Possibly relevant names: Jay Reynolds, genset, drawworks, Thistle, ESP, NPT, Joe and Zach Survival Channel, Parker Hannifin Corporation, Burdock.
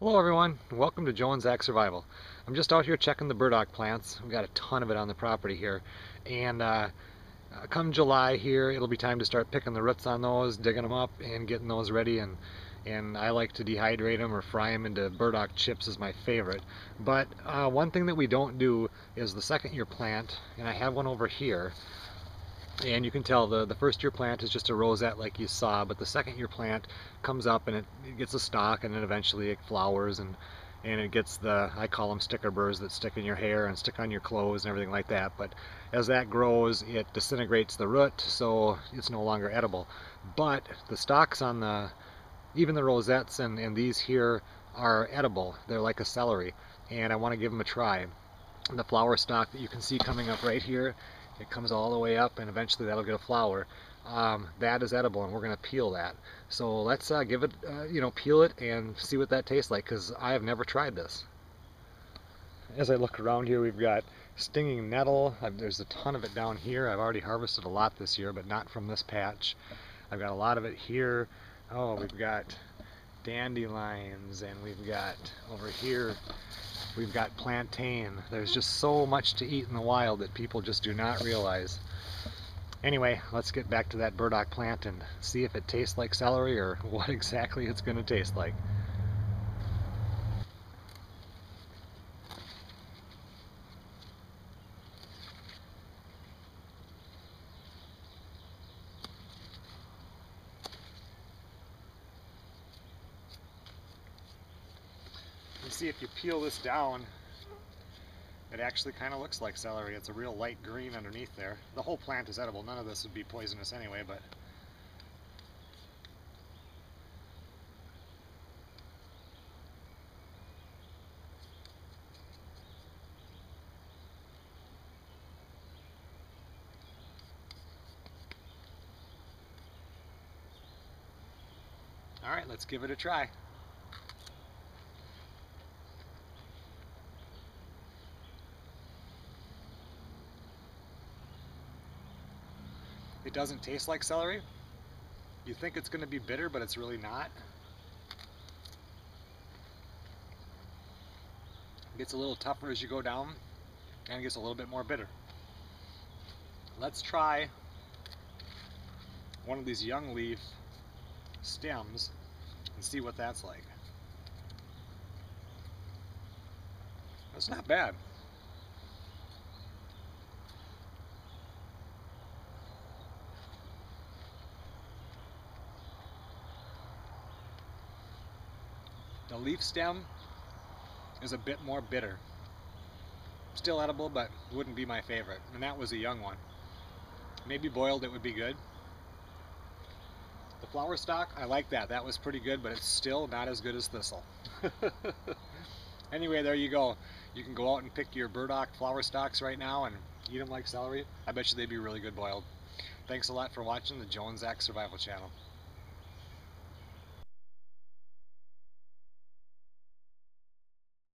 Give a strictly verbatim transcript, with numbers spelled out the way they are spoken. Hello everyone, welcome to Joe and Zach Survival. I'm just out here checking the burdock plants. We've got a ton of it on the property here. And uh, come July here, it'll be time to start picking the roots on those, digging them up and getting those ready. And, and I like to dehydrate them or fry them into burdock chips is my favorite. But uh, one thing that we don't do is the second year plant, and I have one over here. And you can tell the, the first year plant is just a rosette like you saw, but the second year plant comes up and it, it gets a stalk, and then eventually it flowers and, and it gets the, I call them sticker burrs that stick in your hair and stick on your clothes and everything like that. But as that grows, it disintegrates the root, so it's no longer edible. But the stalks on the, even the rosettes and, and these here are edible. They're like a celery, and I want to give them a try. The flower stalk that you can see coming up right here, it comes all the way up, and eventually that'll get a flower. Um, that is edible, and we're going to peel that. So let's uh, give it, uh, you know, peel it and see what that tastes like, because I have never tried this. As I look around here, we've got stinging nettle. I've, there's a ton of it down here. I've already harvested a lot this year, but not from this patch. I've got a lot of it here. Oh, we've got dandelions, and we've got over here, we've got plantain. There's just so much to eat in the wild that people just do not realize. Anyway, let's get back to that burdock plant and see if it tastes like celery or what exactly it's going to taste like. See, if you peel this down, it actually kind of looks like celery. It's a real light green underneath there. The whole plant is edible. None of this would be poisonous anyway, but all right, let's give it a try. It doesn't taste like celery. You think it's going to be bitter, but it's really not. It gets a little tougher as you go down, and it gets a little bit more bitter. Let's try one of these young leaf stems and see what that's like. That's not bad. The leaf stem is a bit more bitter. Still edible, but wouldn't be my favorite. And that was a young one. Maybe boiled it would be good. The flower stalk, I like that. That was pretty good, but it's still not as good as thistle. Anyway, there you go. You can go out and pick your burdock flower stalks right now and eat them like celery. I bet you they'd be really good boiled. Thanks a lot for watching the Joe and Zach Survival Channel.